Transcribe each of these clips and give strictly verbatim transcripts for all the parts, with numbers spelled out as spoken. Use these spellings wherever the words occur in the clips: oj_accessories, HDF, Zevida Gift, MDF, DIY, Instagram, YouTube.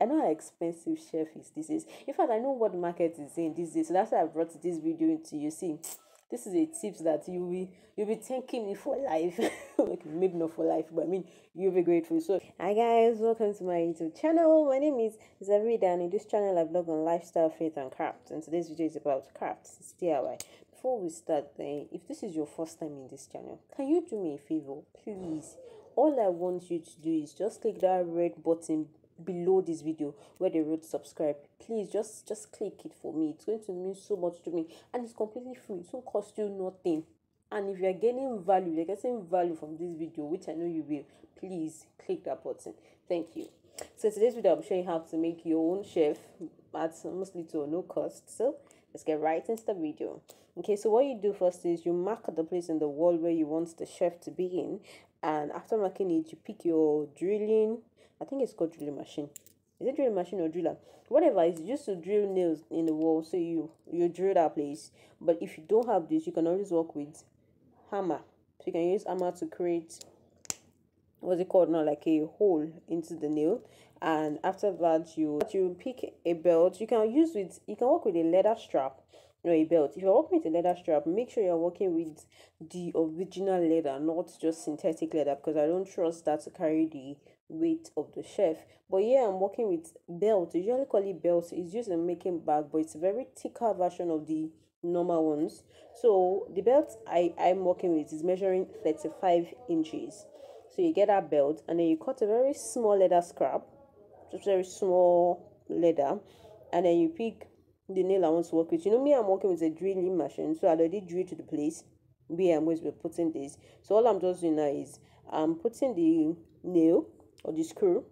I know how expensive shelf is these days. In fact, I know what the market is in these days. So that's why I brought this video into you. See, this is a tips that you will you'll be thanking me for life. Okay, maybe not for life, but I mean you'll be grateful. So hi guys, welcome to my YouTube channel. My name is Zevida, and in this channel I vlog on lifestyle, faith, and crafts. And today's video is about crafts. It's D I Y. Before we start, uh, if this is your first time in this channel, can you do me a favor, please? All I want you to do is just click that red button below this video where they wrote subscribe. Please just just click it for me. It's going to mean so much to me, and it's completely free. It won't cost you nothing. And if you're gaining value, you're getting value from this video, which I know you will, please click that button. Thank you. So today's video I'm showing how to make your own shelf at mostly to no cost. So let's get right into the video. Okay, so what you do first is you mark the place in the wall where you want the shelf to be in, and after marking it, you pick your drilling. I think it's called drilling machine. Is it drilling machine or driller? Whatever, it's used to drill nails in the wall, so you you drill that place. But if you don't have this, you can always work with hammer. So you can use hammer to create, what's it called now, like a hole into the nail. And after that, you you pick a belt. You can use with you can work with a leather strap. No, a belt. If you're working with a leather strap, make sure you're working with the original leather, not just synthetic leather, because I don't trust that to carry the weight of the shelf. But yeah, I'm working with belt. I usually call it belt. It's used in making bag, but it's a very thicker version of the normal ones. So the belt I I'm working with is measuring thirty-five inches. So you get that belt, and then you cut a very small leather scrap, just very small leather, and then you pick the nail I want to work with. You know me, I'm working with a drilling machine, so I already drill to the place where I'm going to be putting this. So all I'm just doing now is I'm putting the nail or the screw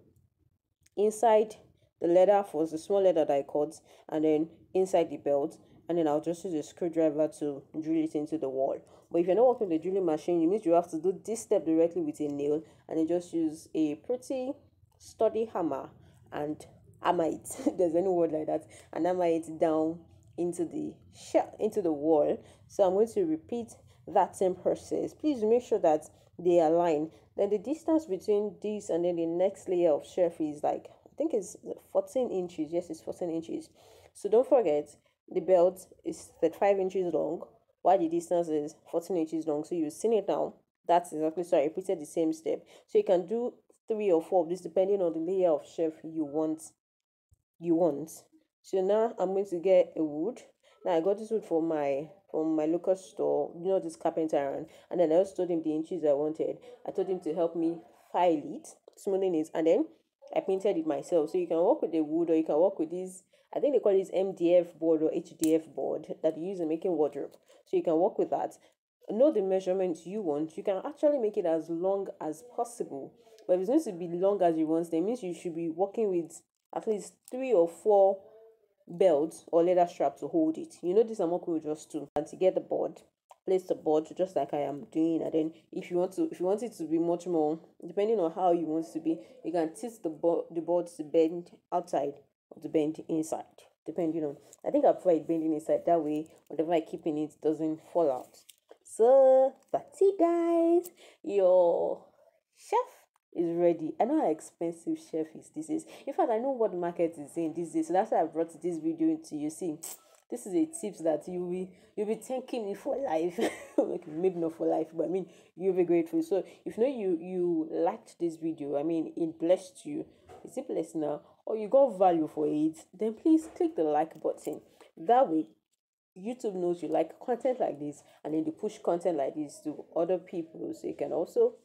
inside the leather for the small leather that I cut, and then inside the belt, and then I'll just use a screwdriver to drill it into the wall. But if you're not working with a drilling machine, you mean you have to do this step directly with a nail, and then just use a pretty sturdy hammer and hammer it. There's any word like that, and hammer it down into the shell, into the wall. So I'm going to repeat that same process. Please make sure that they align. Then the distance between this and then the next layer of shelf is like, I think it's fourteen inches. Yes, it's fourteen inches. So don't forget, the belt is thirty-five inches long, while the distance is fourteen inches long. So you've seen it now. That's exactly, so I repeated the same step. So you can do three or four of this depending on the layer of shelf you want you want so now I'm going to get a wood. Now I got this wood from my from my local store, you know, this carpenter iron. And then I also told him the inches I wanted. I told him to help me file it, smoothing it, and then I painted it myself. So you can work with the wood, or you can work with this, I think they call this M D F board or H D F board that you use in making wardrobe. So you can work with that. Know the measurements you want. You can actually make it as long as possible, but if it's going to be long as you want, that means you should be working with at least three or four belts or leather straps to hold it. You know, this I'm working with just two. And to get the board, place the board just like I am doing. And then if you want to, if you want it to be much more, depending on how you want it to be, you can tilt the board the board to bend outside or to bend inside, depending on. I think I prefer it bending inside, that way whatever I keep in it doesn't fall out. So that's it, guys. Your shelf is ready. I know how expensive shelf is these days. In fact, I know what the market is in these days. So that's why I brought this video into you. See, this is a tips that you will you'll be thanking me for life. Okay, maybe not for life, but I mean you'll be grateful. So if you know you you liked this video, I mean it blessed you. Is it blessed now, or you got value for it? Then please click the like button. That way YouTube knows you like content like this, and then you push content like this to other people, so you can also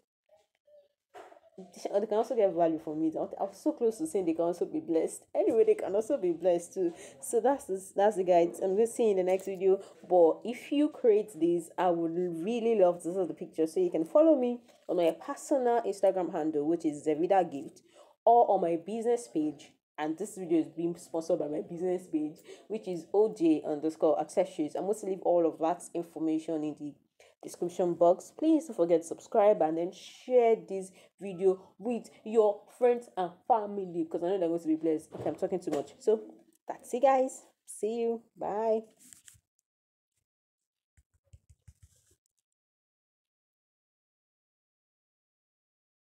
they can also get value from it. I'm so close to saying they can also be blessed. Anyway, they can also be blessed too. So that's this, that's the guys. I'm going to see you in the next video. But if you create this, I would really love to see the picture. So you can follow me on my personal Instagram handle, which is Zevida Gift, or on my business page. And this video is being sponsored by my business page, which is O J underscore accessories. I'm going to leave all of that information in the description box. Please don't forget to subscribe, and then share this video with your friends and family, because I know they're going to be blessed. Okay, I'm talking too much. So that's it, guys. See you. Bye.